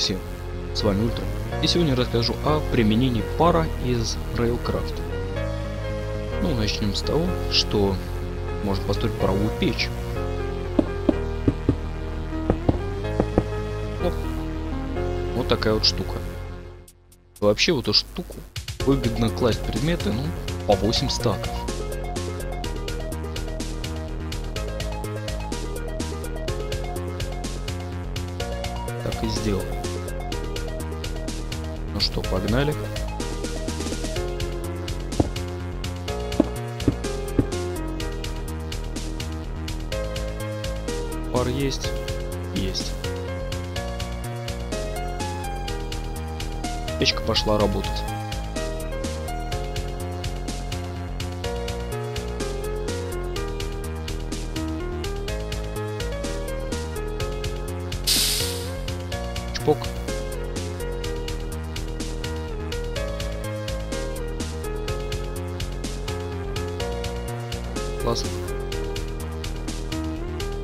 Всем, с вами Ультра, и сегодня я расскажу о применении пара из RailCraft. Ну, начнем с того, что можно построить паровую печь. О, вот такая вот штука. Вообще, вот эту штуку выгодно класть предметы, ну, по 8 стаков. Так и сделаем. Ну что, погнали. Пар есть? Есть. Печка пошла работать. Чпок. Классно.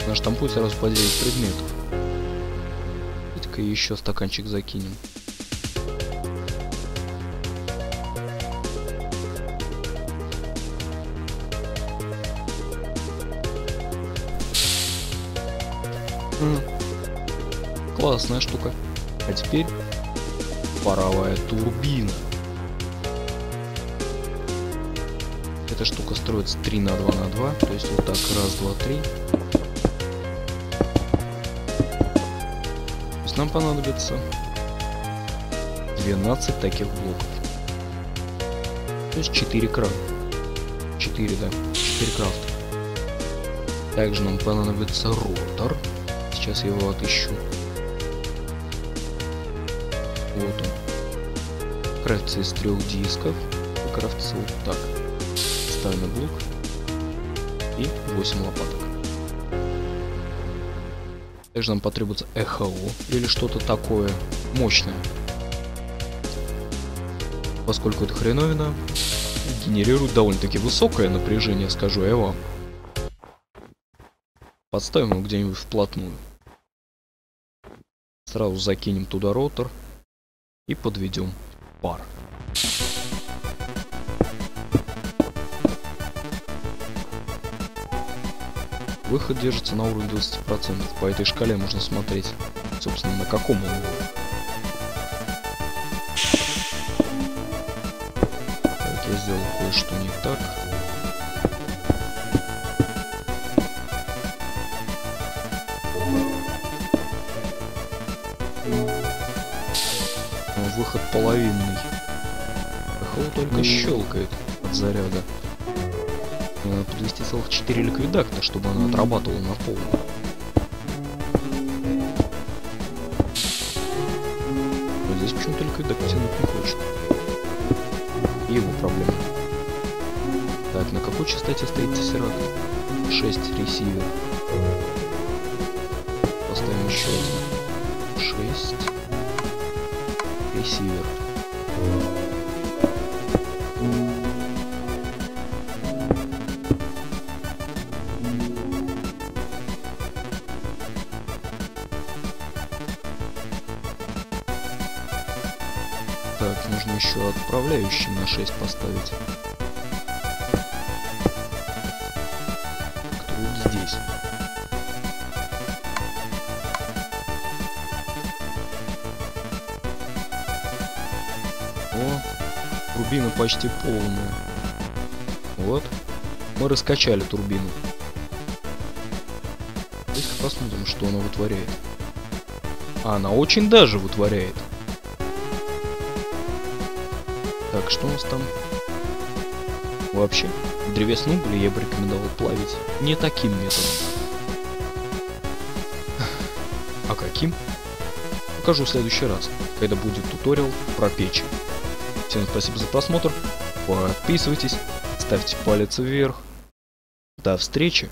Наштампуй сразу по 9 предметов. И-ка еще стаканчик закинем. Классная штука. А теперь паровая турбина. Эта штука строится 3 на 2 на 2, то есть вот так, раз, два, три. То есть нам понадобится 12 таких блоков, то есть 4 крана. 4 крафта. Также нам понадобится ротор. Сейчас я его отыщу. Вот он. Крафтится из 3 дисков. И крафтится вот так. Ставим на блок. И 8 лопаток. Также нам потребуется ЭХО. Или что-то такое мощное. Поскольку эта хреновина генерирует довольно-таки высокое напряжение, скажу я вам. Подставим его где-нибудь вплотную. Сразу закинем туда ротор. И подведем пар. Выход держится на уровне 20%. По этой шкале можно смотреть, собственно, на каком он уровне. Так, я сделал кое-что не так. Выход половинный. Эхо только щелкает от заряда. Надо подвести целых 4 ликвидакта, чтобы она отрабатывала на полную. Но здесь почему-то ликвидакт тянуть не хочет. И его проблема. Так, на какой частоте стоит тессеракт? 6 ресивер. Поставим еще один. 6. Ресивер. Так, нужно еще отправляющим на 6 поставить. Кто вот здесь? О, турбина почти полная. Вот. Мы раскачали турбину. Давайте посмотрим, что она вытворяет. А она очень даже вытворяет. Так, что у нас там? Вообще, древесную уголь я бы рекомендовал плавить не таким методом. А каким? Покажу в следующий раз, когда будет туториал про печи. Всем спасибо за просмотр, подписывайтесь, ставьте палец вверх. До встречи!